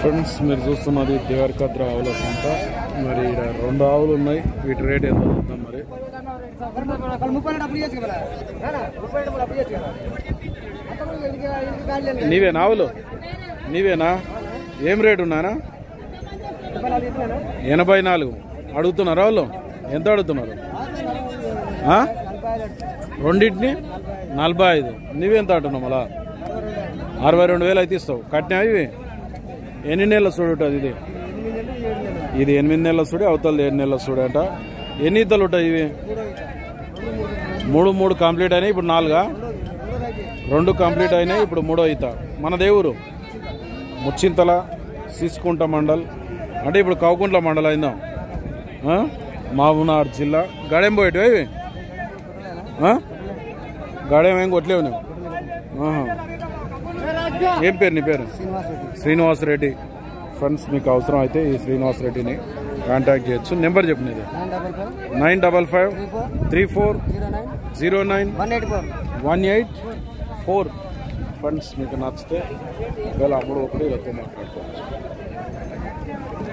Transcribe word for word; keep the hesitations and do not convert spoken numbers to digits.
Friends మీరు చూస్తున్నది దేవరకద్ర ఆవుల సంత. మరి ఇక్కడ రెండు ఆవులు ఉన్నాయి, వీటి రేట్ ఎంత అవుతుంది మరి? నీవేనా ఆవులు, నీవేనా? ఏం రేటు ఉన్నానా? ఎనభై నాలుగు అడుగుతున్నారు. ఆవులు ఎంత అడుగుతున్నారు? రెండింటిని నలభై ఐదు. నీవెంత అంటున్నావు? మళ్ళా అరవై రెండు వేలు అయితే ఇస్తావు. కట్టినా ఇవి ఎన్ని నెలల చూడు ఉంటుంది? ఇది ఇది ఎనిమిది నెలల చూడి, అవతల ఏడు నెలల చూడు అంట. ఎన్ని ఇద్దలు ఉంటాయి ఇవి? మూడు మూడు కంప్లీట్ అయినాయి, ఇప్పుడు నాలుగా? రెండు కంప్లీట్ అయినాయి, ఇప్పుడు మూడో ఈత. మన దేవురు ముచ్చింతల సీసుకుంట మండల్, అంటే ఇప్పుడు కౌకుంట్ల మండల్ అయిందా, మహబూబ్నగర్ జిల్లా. గడేం పోయేటివి ఇవి? గడేం ఏం కొట్లేవు నువ్వు? ఏం పేరు నీ పేరు? శ్రీనివాస్ రెడ్డి. ఫ్రెండ్స్ మీకు అవసరం అయితే ఈ శ్రీనివాస్ రెడ్డిని కాంటాక్ట్ చేయొచ్చు. నెంబర్ చెప్పినది nine double five three four zero nine one eight four. Friends మీకు నచ్చితే ఒకవేళ అప్పుడు ఒకటి ఎక్కువ మాట్లాడుకోవచ్చు.